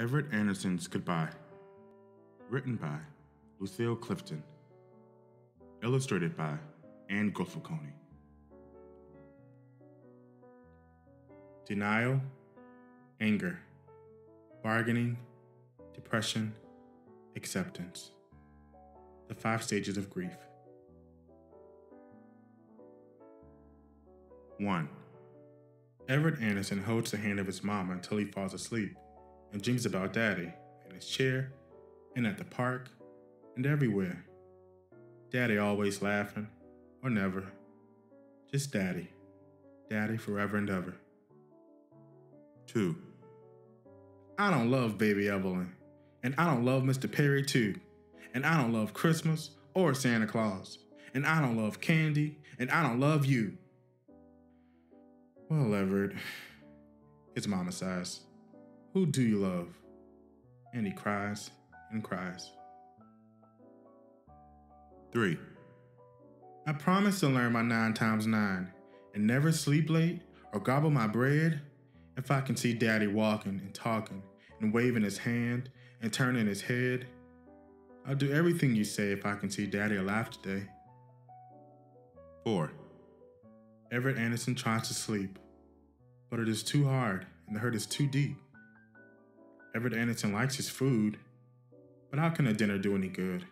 Everett Anderson's Goodbye, written by Lucille Clifton, illustrated by Ann Grifalconi. Denial, anger, bargaining, depression, acceptance. The 5 stages of grief. 1. Everett Anderson holds the hand of his mama until he falls asleep and dreams about Daddy in his chair and at the park and everywhere. Daddy always laughing, or never. Just Daddy. Daddy forever and ever. 2. I don't love Baby Evelyn, and I don't love Mr. Perry too, and I don't love Christmas or Santa Claus, and I don't love candy, and I don't love you. Well, Everett, his mama sighs, who do you love? And he cries and cries. 3. I promise to learn my 9 times 9 and never sleep late or gobble my bread if I can see Daddy walking and talking and waving his hand and turning his head. I'll do everything you say if I can see Daddy alive today. 4. Everett Anderson tries to sleep, but it is too hard and the hurt is too deep. Everett Anderson likes his food, but how can a dinner do any good?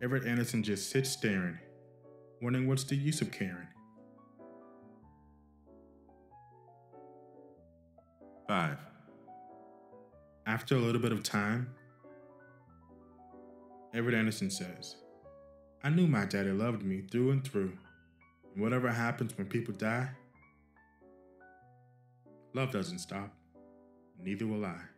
Everett Anderson just sits staring, wondering what's the use of caring. 5. After a little bit of time, Everett Anderson says, I knew my daddy loved me through and through. And whatever happens when people die, love doesn't stop, neither will I.